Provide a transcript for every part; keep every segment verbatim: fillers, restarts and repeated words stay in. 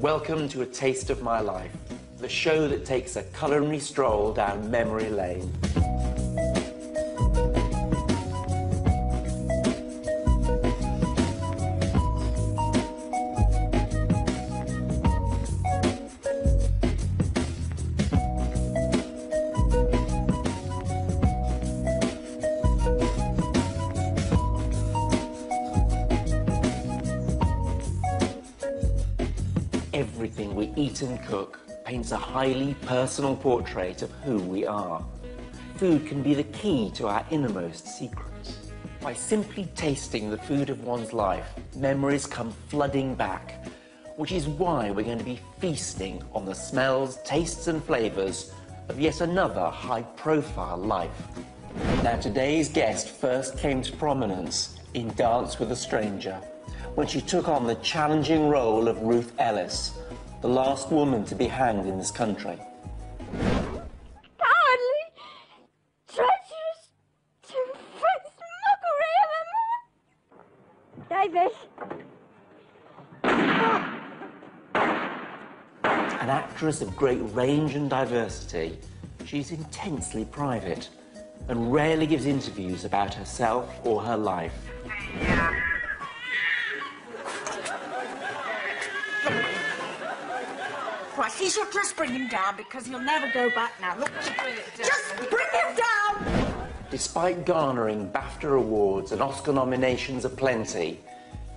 Welcome to A Taste of My Life, the show that takes a culinary stroll down memory lane. Everything we eat and cook paints a highly personal portrait of who we are. Food can be the key to our innermost secrets. By simply tasting the food of one's life, memories come flooding back, which is why we're going to be feasting on the smells, tastes and flavours of yet another high-profile life. Now, today's guest first came to prominence in Dance with a Stranger, when she took on the challenging role of Ruth Ellis, the last woman to be hanged in this country. Cowardly, treacherous, two-faced mockery of a man! Davis. An actress of great range and diversity, she's intensely private and rarely gives interviews about herself or her life. Yeah. You should just bring him down, because he'll never go back now. Look, just bring him down! Despite garnering BAFTA awards and Oscar nominations aplenty,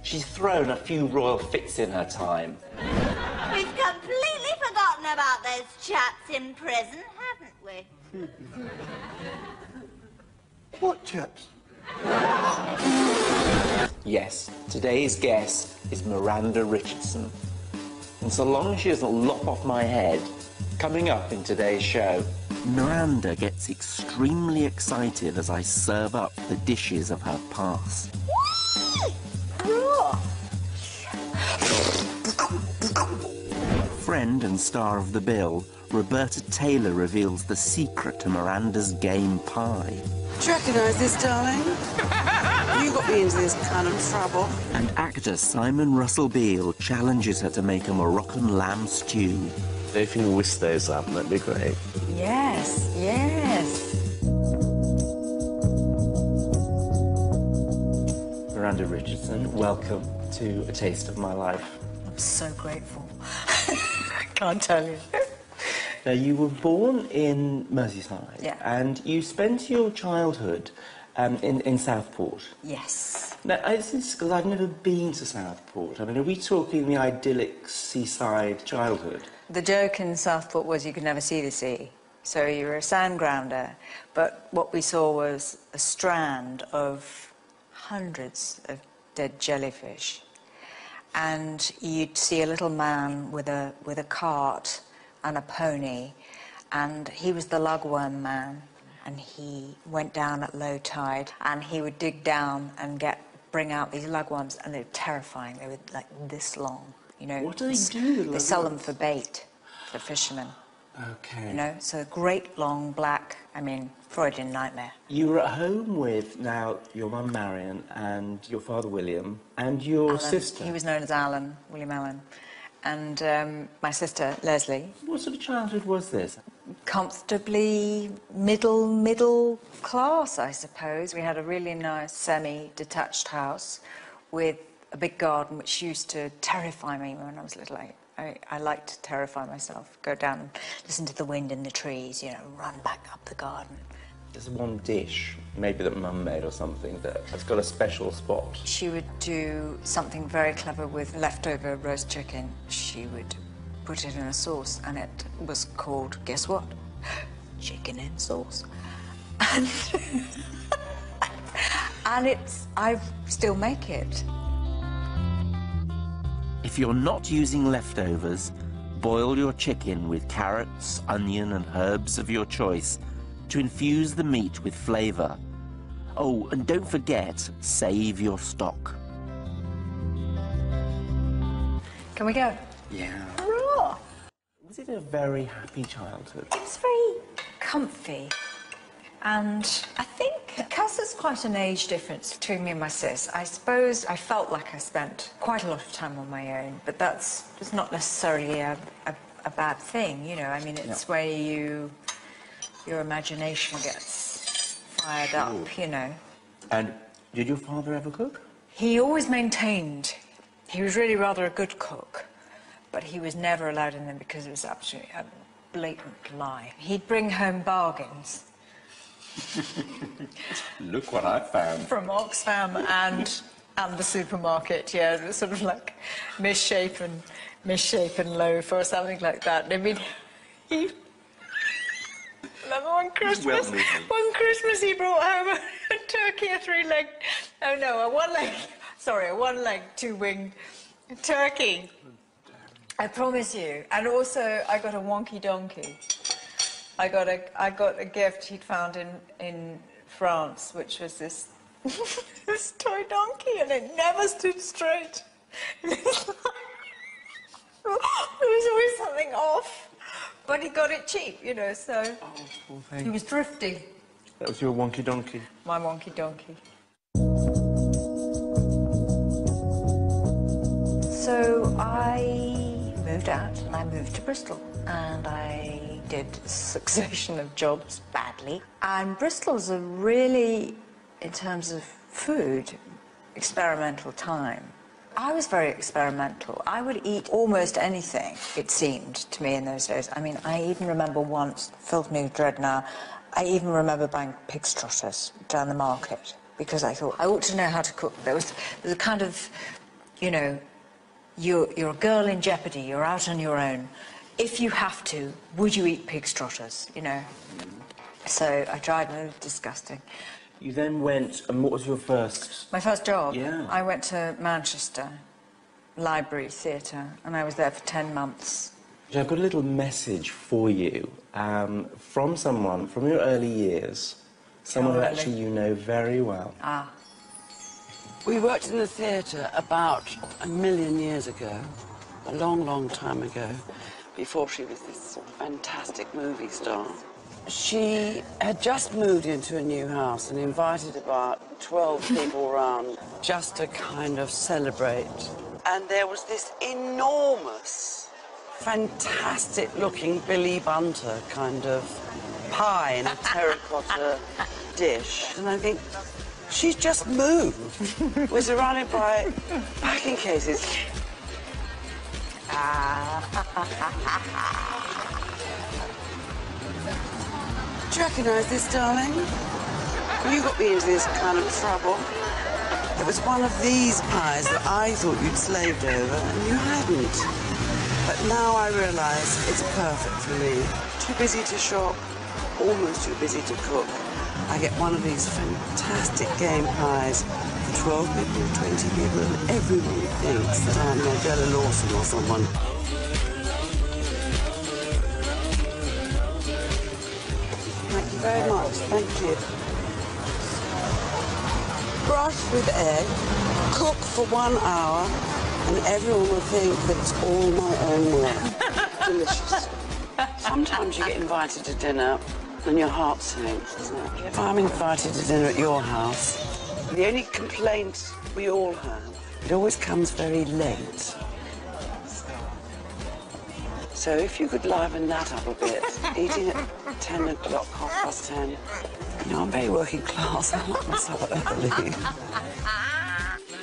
she's thrown a few royal fits in her time. We've completely forgotten about those chaps in prison, haven't we? What chaps? Yes, today's guest is Miranda Richardson. And so long as she doesn't lop off my head, coming up in today's show, Miranda gets extremely excited as I serve up the dishes of her past. Friend and star of The Bill, Roberta Taylor reveals the secret to Miranda's game pie. Do you recognise this, darling? You got me into this kind of trouble. And actor Simon Russell Beale challenges her to make a Moroccan lamb stew. If you whisk those up, that'd be great. Yes, yes. Miranda Richardson, welcome to A Taste of My Life. I'm so grateful. I can't tell you. Now, you were born in Merseyside. Yeah. And you spent your childhood Um, in, in Southport? Yes. Now, this is because I've never been to Southport. I mean, are we talking the idyllic seaside childhood? The joke in Southport was you could never see the sea, so you were a sand grounder. But what we saw was a strand of hundreds of dead jellyfish. And you'd see a little man with a, with a cart and a pony, and he was the lugworm man. And he went down at low tide, and he would dig down and get bring out these lugworms, and they were terrifying. They were like this long, you know. What do they do? They lugworms? Sell them for bait, for fishermen. Okay. You know, so a great long black. I mean, Freudian nightmare. You were at home with now your mum Marion and your father William and your Alan. Sister. He was known as Alan, William Allen, and um, my sister Leslie. What sort of childhood was this? Comfortably middle, middle class, I suppose. We had a really nice semi-detached house with a big garden, which used to terrify me when I was little. I, I, I liked to terrify myself, go down and listen to the wind in the trees, you know, run back up the garden. There's one dish, maybe that Mum made or something, that has got a special spot. She would do something very clever with leftover roast chicken. She would put it in a sauce, and it was called, guess what? Chicken in sauce. And, and it's, I still make it. If you're not using leftovers, boil your chicken with carrots, onion and herbs of your choice to infuse the meat with flavour. Oh, and don't forget, save your stock. Can we go? Yeah. Was it a very happy childhood? It was very comfy, and I think because guess there's quite an age difference between me and my sis. I suppose I felt like I spent quite a lot of time on my own, but that's not necessarily a, a, a bad thing, you know. I mean, it's yeah. where you, your imagination gets fired sure. up, you know. And did your father ever cook? He always maintained he was really rather a good cook, but he was never allowed in them because it was absolutely a blatant lie. He'd bring home bargains. Look what I found. From Oxfam and and the supermarket, yeah, it was sort of like misshapen, misshapen loaf or something like that. I mean, he... Remember one Christmas, well one Christmas he brought home a turkey, a three-legged, oh no, a one-legged, sorry, a one-legged, two-winged turkey. I promise you. And also, I got a wonky donkey. I got a, I got a gift he'd found in, in France, which was this, this toy donkey, and it never stood straight. There was always something off, but he got it cheap, you know, so... Oh, poor thing. He was thrifty. That was your wonky donkey? My wonky donkey. So I moved out, and I moved to Bristol, and I... did a succession of jobs badly. And Bristol's a really, in terms of food, experimental time. I was very experimental. I would eat almost anything, it seemed to me in those days. I mean, I even remember once, filled me with dread now, I even remember buying pig's trotters down the market because I thought, I ought to know how to cook. There was, there was a kind of, you know, you're, you're a girl in jeopardy, you're out on your own. If you have to, would you eat pig's trotters, you know? So I tried, and it was disgusting. You then went, and what was your first...? My first job? Yeah. I went to Manchester, Library Theatre, and I was there for ten months. I've got a little message for you um, from someone, from your early years, someone oh, who actually you know very well. Ah. We worked in the theatre about a million years ago, a long, long time ago. Before she was this fantastic movie star. She had just moved into a new house and invited about twelve people around just to kind of celebrate. And there was this enormous, fantastic-looking Billy Bunter kind of pie in a terracotta dish. And I think, she's just moved. We're surrounded by packing cases. Do you recognise this, darling? You got me into this kind of trouble. It was one of these pies that I thought you'd slaved over, and you hadn't. But now I realise it's perfect for me. Too busy to shop, almost too busy to cook. I get one of these fantastic game pies for twelve people, twenty people, and everyone thinks that I'm Nigella Lawson or someone. Thank you very much. Thank you. Brush with egg, cook for one hour, and everyone will think that it's all my own work. Delicious. Sometimes you get invited to dinner and your heart sinks, doesn't it? If I'm invited to dinner at your house, the only complaint we all have, it always comes very late. So if you could liven that up a bit, eating at ten o'clock, half past ten. You know, I'm very working class, I like myself early.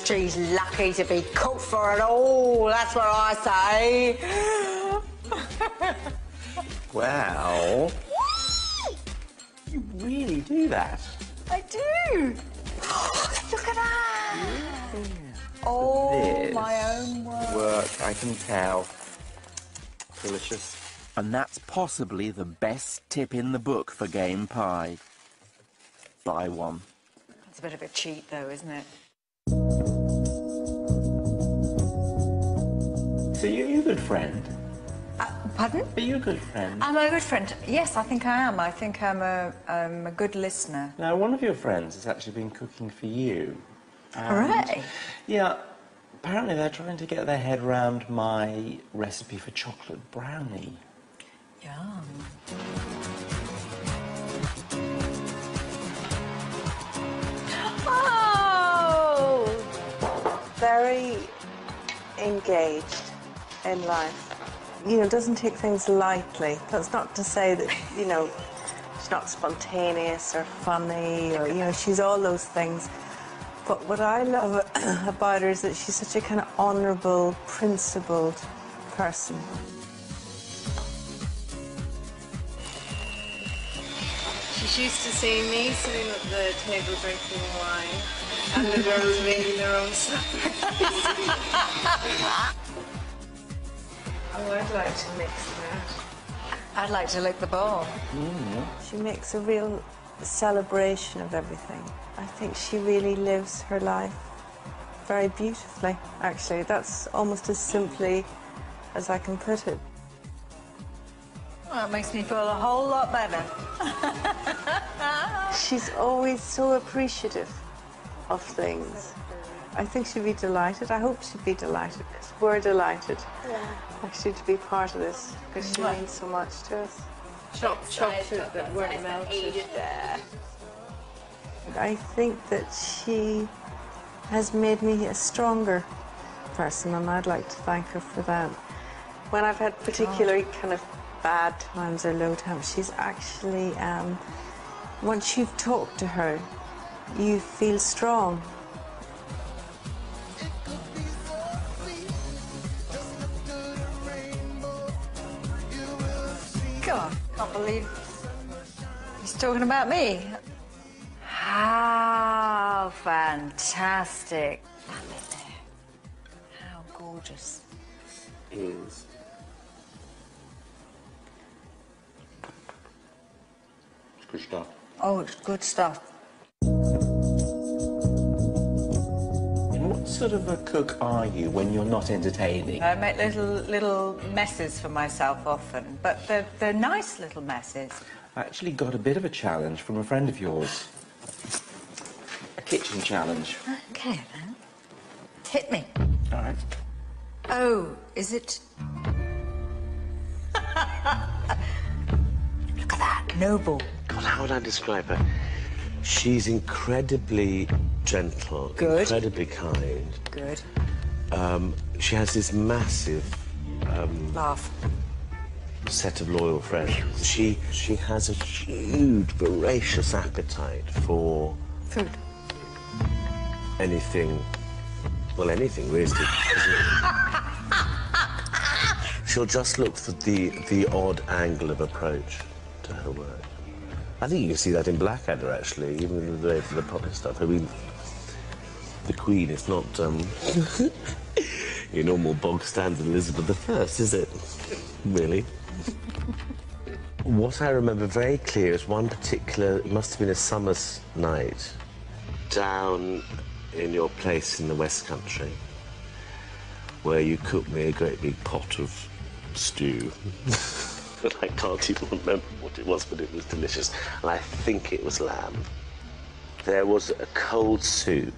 She's lucky to be cooked for it all, that's what I say. Well... You really do that? I do! Look at that! Yeah. Oh, this my own work. work, I can tell. Delicious. And that's possibly the best tip in the book for game pie. Buy one. It's a bit of a cheat, though, isn't it? So you're, you're a good friend? Uh, pardon? Are you a good friend? Am I a good friend? Yes, I think I am. I think I'm a, um, a good listener. Now, one of your friends has actually been cooking for you. Hooray! Yeah, apparently they're trying to get their head round my recipe for chocolate brownie. Yum. engaged in life. You know, doesn't take things lightly. That's not to say that, you know, she's not spontaneous or funny or, you know, she's all those things. But what I love about her is that she's such a kind of honourable, principled person. She's used to seeing me sitting at the table drinking wine and the girls making their own supper. Oh, I'd like to mix that. I'd like to lick the bowl. Mm. She makes a real celebration of everything. I think she really lives her life very beautifully, actually. That's almost as simply as I can put it. Well, it makes me feel a whole lot better. She's always so appreciative of things. I think she'd be delighted. I hope she'd be delighted. We're delighted, yeah. actually, to be part of this, because she means so much to us. Chopped chocolate that weren't melted. There. I think that she has made me a stronger person, and I'd like to thank her for that. When I've had particularly kind of bad times or low times, she's actually, um, once you've talked to her, you feel strong. God, I can't believe he's talking about me. How fantastic. How gorgeous. Is. It's good stuff. Oh, it's good stuff. And what sort of a cook are you when you're not entertaining? I make little little messes for myself often, but they're, they're nice little messes. I actually got a bit of a challenge from a friend of yours. Kitchen challenge. Okay, then. Hit me. All right. Oh, is it... Look at that. Noble. God, how would I describe her? She's incredibly gentle. Good. Incredibly kind. Good. Um, she has this massive... Um, Laugh. ...set of loyal friends. She, she has a huge, voracious appetite for... Food. Anything, well, anything really. She'll just look for the the odd angle of approach to her work. I think you can see that in Blackadder, actually, even the the popular stuff. I mean, the Queen is not um, your normal bog standard Elizabeth the First, is it? Really. What I remember very clear is one particular. It must have been a summer's night, down in your place in the West Country, where you cooked me a great big pot of stew. And I can't even remember what it was, but it was delicious. And I think it was lamb. There was a cold soup.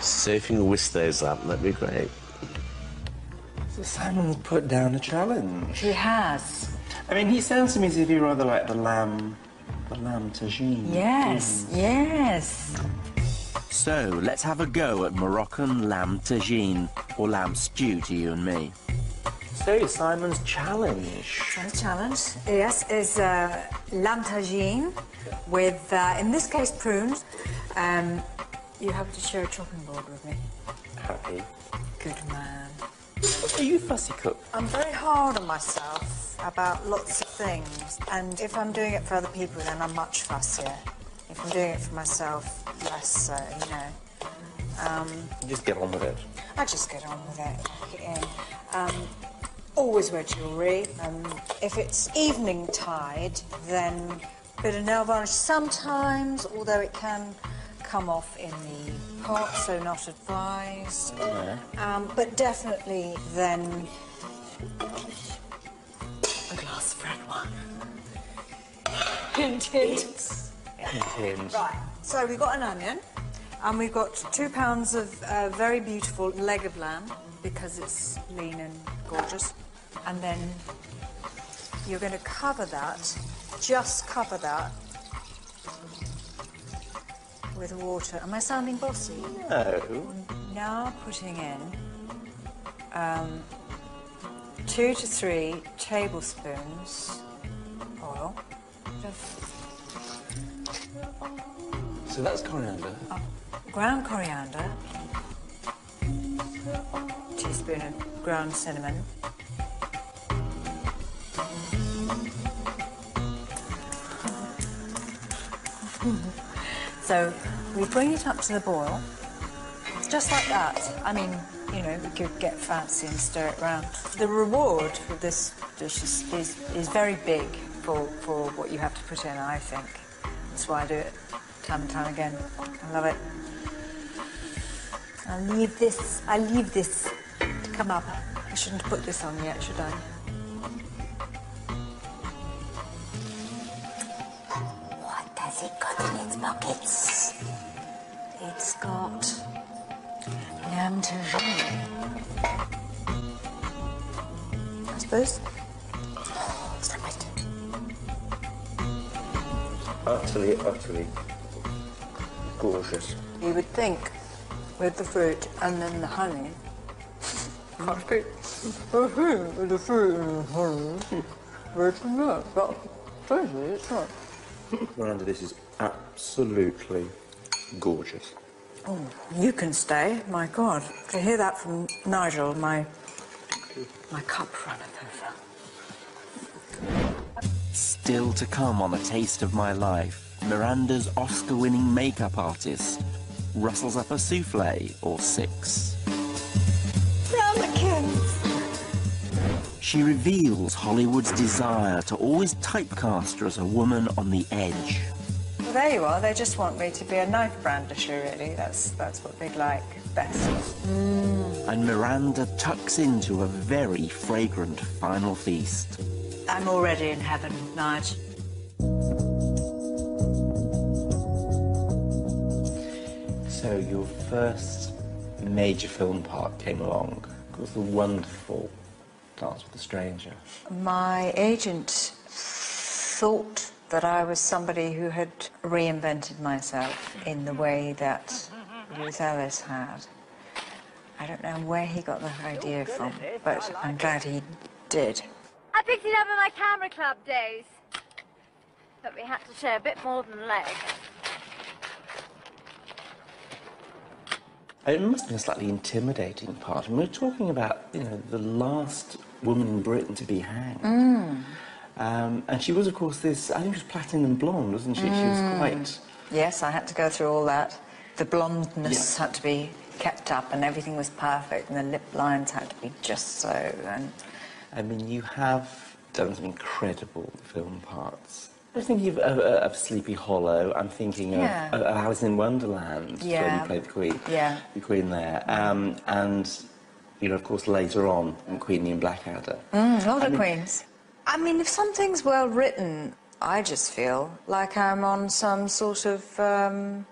So if you can whisk those up, that'd be great. So Simon's put down a challenge. He has. I mean, he sounds to me as if he rather liked the lamb. The lamb tagine. Yes, mm. yes. So, let's have a go at Moroccan lamb tagine, or lamb stew to you and me. So, Simon's challenge. The challenge, yes, is uh, lamb tagine with, uh, in this case, prunes. Um, you have to share a chopping board with me. Happy. Good man. Are you fussy cook? I'm very hard on myself about lots of things, and if I'm doing it for other people, then I'm much fussier. If I'm doing it for myself, less so, you know. Um, you just get on with it. I just get on with it. Get in. Um, always wear jewellery. Um, if it's evening tide, then a bit of nail varnish sometimes, although it can come off in the pot, so not advised. Yeah. Um, but definitely then... Red one. Hint, hint. Hint. Right, so we've got an onion, and we've got two pounds of uh, very beautiful leg of lamb, because it's lean and gorgeous. And then you're going to cover that, just cover that, with water. Am I sounding bossy? No. Now putting in um, two to three tablespoons oil. Just so that's coriander. Oh, ground coriander. A teaspoon of ground cinnamon. So we bring it up to the boil, just like that. I mean, you know, we could get fancy and stir it round. The reward for this dish is, is, is very big for, for what you have to put in, I think. That's why I do it time and time again. I love it. I leave this, I leave this to come up. I shouldn't put this on yet, should I? What has it got in its pockets? It's got yam tourisme. I suppose. Stop it. Utterly, utterly gorgeous. You would think with the fruit and then the honey. Coffee. With the fruit and the honey. Very familiar, but strangely, it's not. Miranda, this is absolutely gorgeous. Oh, you can stay. My God. I hear that from Nigel. My, my cup runneth over. Still to come on A Taste of My Life, Miranda's Oscar-winning makeup artist rustles up a soufflé or six. Ramekins! She reveals Hollywood's desire to always typecast her as a woman on the edge. Well, there you are. They just want me to be a knife brandisher, really. That's, that's what they'd like best. Mm. And Miranda tucks into a very fragrant final feast. I'm already in heaven, Nigel. So your first major film part came along. It was the wonderful Dance with a Stranger. My agent thought that I was somebody who had reinvented myself in the way that Ruth Ellis had. I don't know where he got that idea from, but I'm glad he did. I picked it up in my camera club days, but we had to show a bit more than leg. It must have been a slightly intimidating part. And we were talking about, you know, the last woman in Britain to be hanged. Mm. Um, and she was, of course, this, I think she was platinum blonde, wasn't she? Mm. She was quite... Yes, I had to go through all that. The blondness yeah. had to be kept up and everything was perfect and the lip lines had to be just so. And... I mean, you have done some incredible film parts. I'm thinking of, of, of Sleepy Hollow. I'm thinking of, yeah. of Alice in Wonderland, yeah. where you played the Queen. Yeah. The Queen there. Um, and, you know, of course, later on, Queenie and Blackadder. Mm, a lot I of mean, Queens. I mean, if something's well written, I just feel like I'm on some sort of um,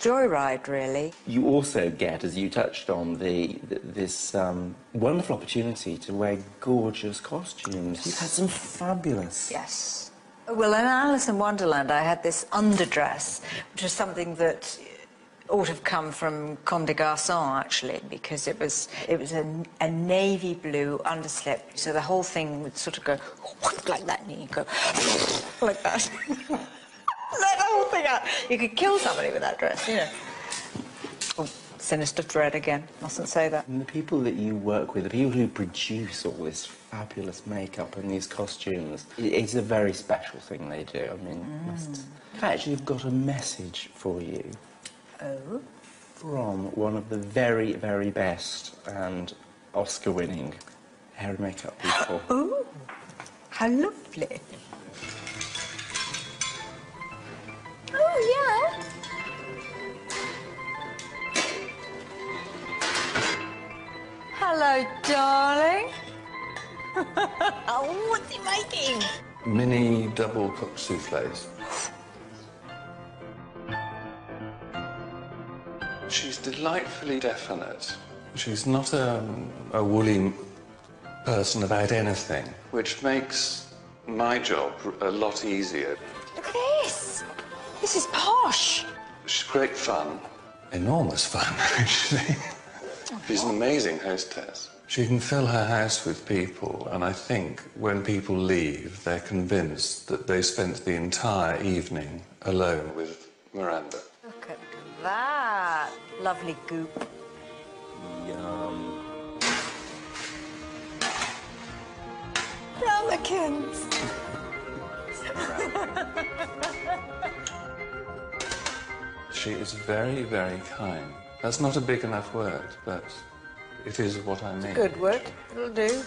joyride, really. You also get, as you touched on, the, the this um, wonderful opportunity to wear gorgeous costumes. You've had some fabulous... Yes. Well, in Alice in Wonderland, I had this underdress, which was something that ought to have come from Comme des Garçons, actually, because it was it was a, a navy blue underslip, so the whole thing would sort of go like that, and you go like that. That whole thing out. You could kill somebody with that dress, you know. Oh, sinister thread again. Mustn't say that. And the people that you work with, the people who produce all this fabulous makeup and these costumes, it's a very special thing they do. I mean, mm. must... I actually have got a message for you. Oh? From one of the very, very best and Oscar-winning hair and makeup people. Oh! How lovely. Oh, yeah. Hello, darling. Oh, what's he making? Mini double cooked soufflés. She's delightfully definite. She's not a, a woolly person about anything, which makes my job a lot easier. Look at this. This is posh. She's great fun. Enormous fun, actually. She's an amazing hostess. She can fill her house with people, and I think when people leave, they're convinced that they spent the entire evening alone with Miranda. Look at that. Lovely goop. Yum. Ramekins. She is very, very kind. That's not a big enough word, but it is what I mean. Good word. It'll do.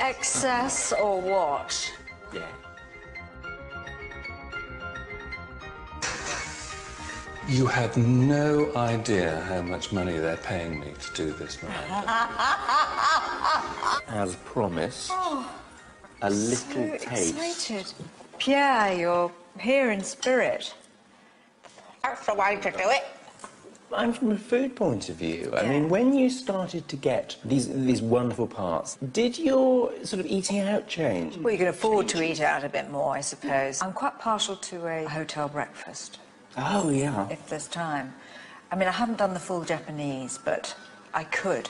Excess or what? Yeah. You have no idea how much money they're paying me to do this, Miranda. As promised, oh, a little so taste. Excited. Pierre, you're here in spirit. That's the way to do it. I'm from a food point of view. I yeah. mean, when you started to get these these wonderful parts, did your sort of eating out change? Well, you can afford change. to eat out a bit more, I suppose. I'm quite partial to a hotel breakfast. Oh, yeah. If there's time. I mean, I haven't done the full Japanese, but I could.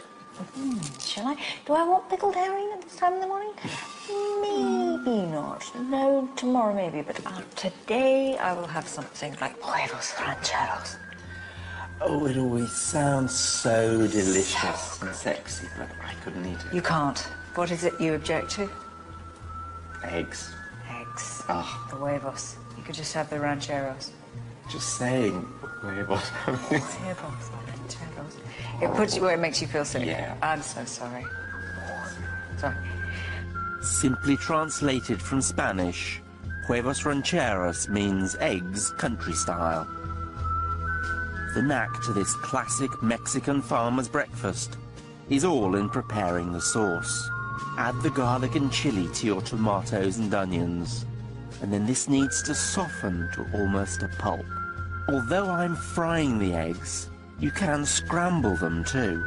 Mm, shall I? Do I want pickled herring at this time in the morning? Maybe not. No, tomorrow maybe, but uh, today I will have something like huevos rancheros. Oh, it always sounds so delicious so and sexy, but I couldn't eat it. You can't. What is it you object to? Eggs. Eggs. Ah. The huevos. You could just have the rancheros. Just saying, huevos. Huevos, rancheros. It puts you where it makes you feel sick. Yeah. I'm so sorry. Sorry. Simply translated from Spanish, huevos rancheros means eggs country style. The knack to this classic Mexican farmer's breakfast is all in preparing the sauce. Add the garlic and chili to your tomatoes and onions, and then this needs to soften to almost a pulp. Although I'm frying the eggs, you can scramble them too.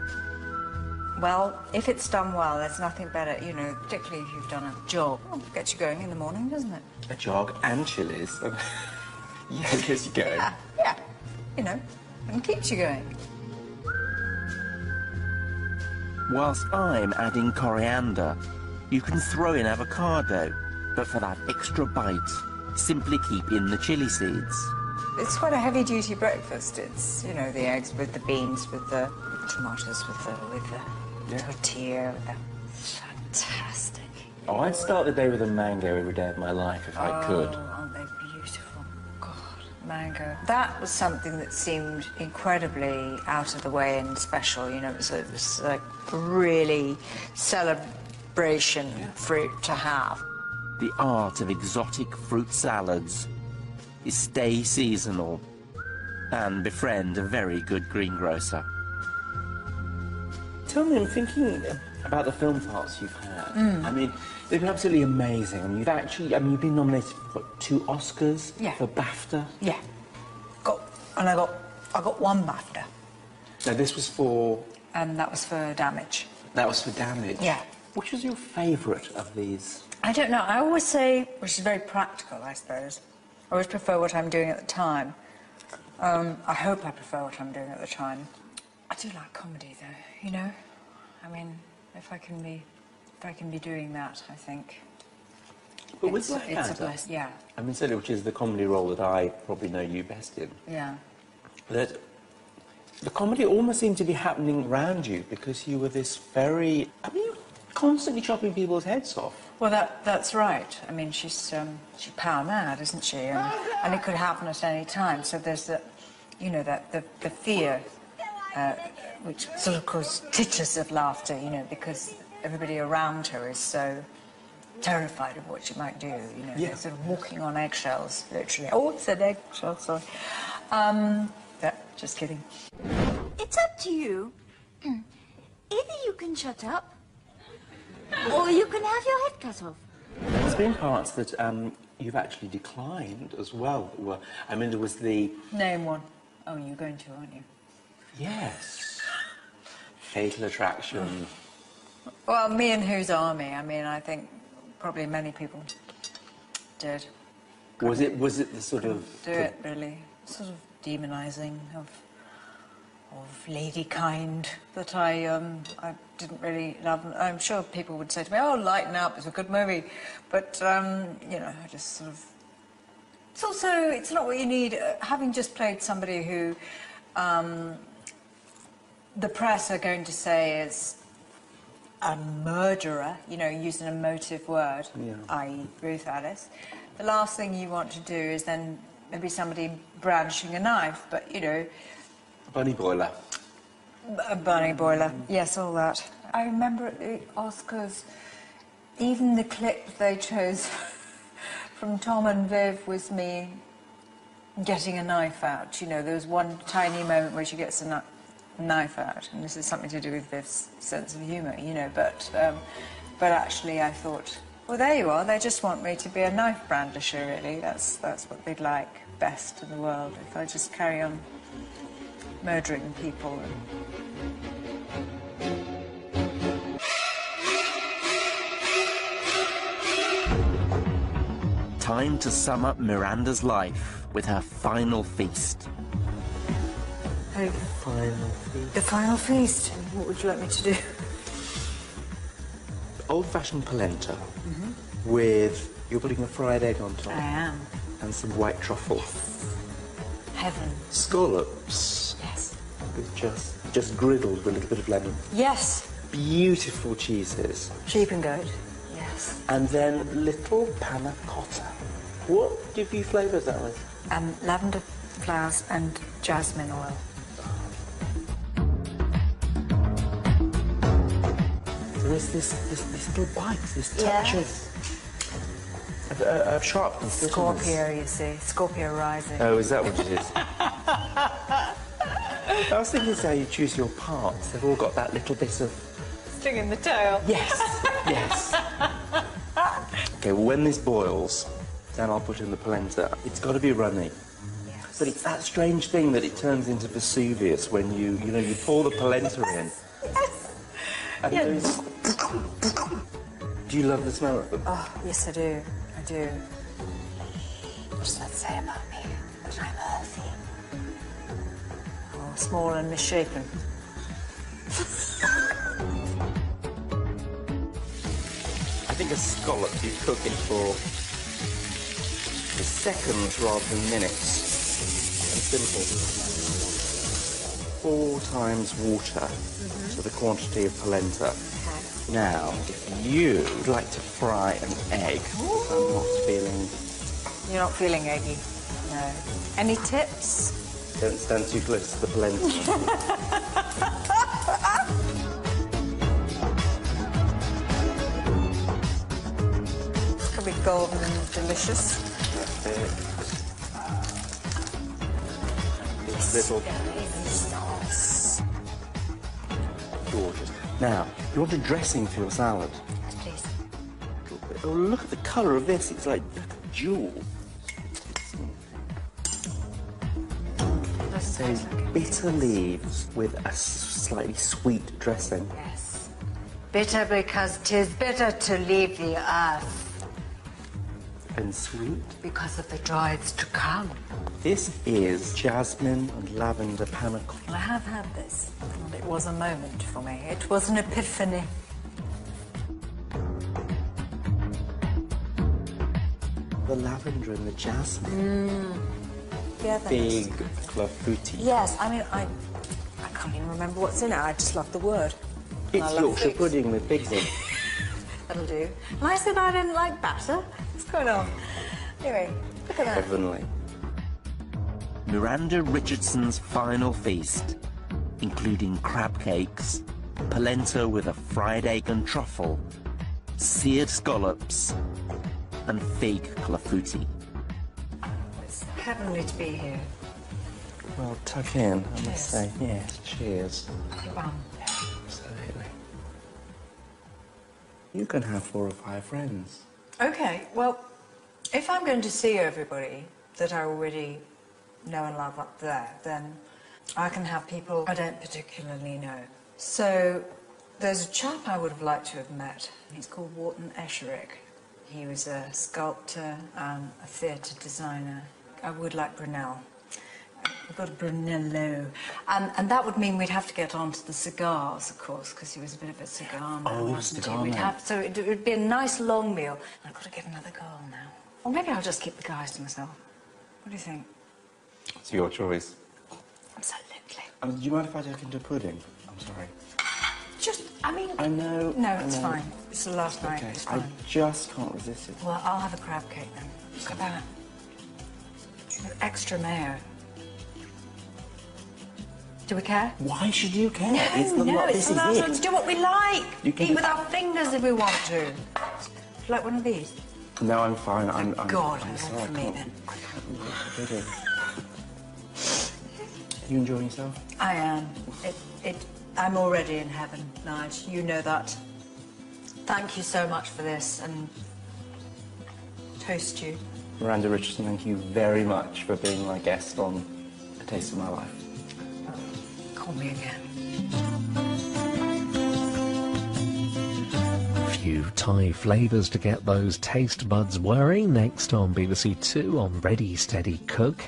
Well, if it's done well, there's nothing better, you know, particularly if you've done a jog. Well, it gets you going in the morning, doesn't it? A jog and chilies. Yeah, it gets you going. Yeah, yeah. You know, and keeps you going. Whilst I'm adding coriander, you can throw in avocado, but for that extra bite, simply keep in the chili seeds. It's quite a heavy-duty breakfast. It's, you know, the eggs with the beans, with the tomatoes, with the, with the yeah. tortilla. With the... Fantastic. Oh, I'd start the day with a mango every day of my life if oh, I could. Aren't they beautiful? God, mango. That was something that seemed incredibly out of the way and special. You know, it was, it was like really celebration yeah. fruit to have. The art of exotic fruit salads is stay seasonal and befriend a very good greengrocer. Tell me, I'm thinking about the film parts you've had. Mm. I mean, they've been absolutely amazing. I mean, you've actually, I mean, you've been nominated for what, two Oscars? Yeah. For BAFTA? Yeah. Got, and I got, I got one BAFTA. Now, this was for? And that was for Damage. That was for Damage? Yeah. Which was your favourite of these? I don't know. I always say, which is very practical, I suppose, I always prefer what I'm doing at the time. Um, I hope I prefer what I'm doing at the time. I do like comedy, though, you know? I mean, if I can be, if I can be doing that, I think. But with Blackadder, yeah. I mean, certainly, which is the comedy role that I probably know you best in. Yeah. That the comedy almost seemed to be happening around you because you were this very... I mean, you were constantly chopping people's heads off. Well, that, that's right. I mean, she's, um, she's power mad, isn't she? And, and it could happen at any time. So there's the, you know, that the, the fear, uh, which sort of causes titters of laughter, you know, because everybody around her is so terrified of what she might do, you know. Yeah. They're sort of walking on eggshells, literally. Oh, it's an eggshell, sorry. Um, yeah, just kidding. It's up to you. Either you can shut up, or you can have your head cut off. There's been parts that um, you've actually declined as well. Well, I mean, there was the... Name one. Oh, you're going to, aren't you? Yes. Fatal Attraction. Well, me and Whose Army. I mean, I think probably many people did. Couldn't was it was it the sort of... Do the... it, really. Sort of demonising of of ladykind that I, um, I didn't really love. I'm sure people would say to me, oh, lighten up, it's a good movie. But, um, you know, I just sort of... It's also, it's not what you need. Uh, having just played somebody who um, the press are going to say is a murderer, you know, use an emotive word, yeah. that is. Ruth Ellis, the last thing you want to do is then maybe somebody brandishing a knife, but, you know... A bunny boiler. A bunny boiler, mm. yes, all that. I remember at the Oscars, even the clip they chose from Tom and Viv was me getting a knife out. You know, there was one tiny moment where she gets a knife. knife out, and this is something to do with Viv's sense of humour, you know, but um, but actually I thought, well, there you are, they just want me to be a knife brandisher, really. That's that's what they'd like best in the world, if I just carry on murdering people. Time to sum up Miranda's life with her final feast. The final feast. The final feast. What would you like me to do? Old-fashioned polenta mm-hmm. with... You're putting a fried egg on top. I am. And some white truffle. Yes. Heaven. Scallops. Yes. With just, just griddled with a little bit of lemon. Yes. Beautiful cheeses. Sheep and goat. Yes. And then little panna cotta. What do you flavour that with? Um, lavender flowers and jasmine oil. There's this, this, this little bite, this touch yes. of, of, of sharpness. Scorpio, you see. Scorpio rising. Oh, is that what it is? I was thinking it's how you choose your parts. They've all got that little bit of... Sting in the tail. Yes, yes. OK, well, when this boils, then I'll put in the polenta. It's got to be runny. Yes. But it's that strange thing that it turns into Vesuvius when you, you know, you pour the polenta in. And yeah. those... Do you love the smell of them? Oh, yes, I do. I do. What does that say about me? That I'm earthy. Oh, small and misshapen. I think a scallop you cook in for seconds rather than minutes. And simple. Four times water. To the quantity of polenta. Okay. Now, if you would like to fry an egg, ooh. I'm not feeling... You're not feeling eggy? No. Any tips? Don't stand too close to the polenta. It's going to be golden and delicious. That's it. This little... Gorgeous. Now, you want a dressing for your salad? Yes, please. Oh, look at the colour of this. It's like a jewel. Mm. So, like bitter leaves with a slightly sweet dressing. Yes. Bitter because 'tis bitter to leave the earth. And sweet? Because of the joys to come. This is jasmine and lavender panna cotta. I have had this. It was a moment for me. It was an epiphany. The lavender and the jasmine. Mm. Yeah, big clafouti. Yes, I mean, I, I can't even remember what's in it. I just love the word. It's Yorkshire pudding with pigs in. That'll do. And I said I didn't like batter. What's going on? Anyway, look at that. Heavenly. Miranda Richardson's final feast. Including crab cakes, polenta with a fried egg and truffle, seared scallops, and fig clafouti. It's heavenly to be here. Well, tuck in, I must say. Yes, cheers. Absolutely. You can have four or five friends. OK, well, if I'm going to see everybody that I already know and love up there, then I can have people I don't particularly know. So there's a chap I would have liked to have met. He's called Wharton Esherick. He was a sculptor, um, a theatre designer. I would like Brunel. We've got a Brunello. Um, and that would mean we'd have to get on to the cigars, of course, because he was a bit of a cigar man, oh, wasn't he? We'd have, so it would be a nice long meal. I've got to get another girl now. Or maybe I'll just keep the guys to myself. What do you think? It's your choice. Absolutely. Um, do you mind if I take into a pudding? I'm sorry. Just, I mean... I know... No, it's know. fine. It's the last okay. night. It's fine. I just can't resist it. Well, I'll have a crab cake, then. Look at that. With extra mayo. Do we care? Why should you care? No, it's the no, lot. It's this the last one. It. Do what we like. You can eat with our fingers if we want to. Would you like one of these? No, I'm fine. Thank I'm, I'm, God, I'm sorry. For I me, then. I can't really Are you enjoying yourself? I am. It, it, I'm already in heaven, Nige. You know that. Thank you so much for this, and toast you. Miranda Richardson, thank you very much for being my guest on A Taste of My Life. Call me again. A few Thai flavours to get those taste buds worry. Next on B B C Two on Ready, Steady, Cook.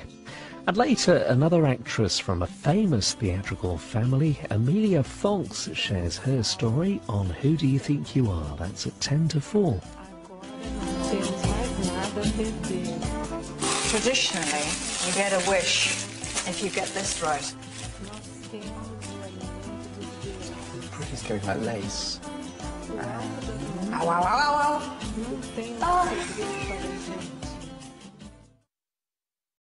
And later, another actress from a famous theatrical family, Amelia Fox, shares her story on Who Do You Think You Are? That's at ten to four. Traditionally, you get a wish if you get this right. It's going like lace. Ow, ow, ow, ow, ow. Oh.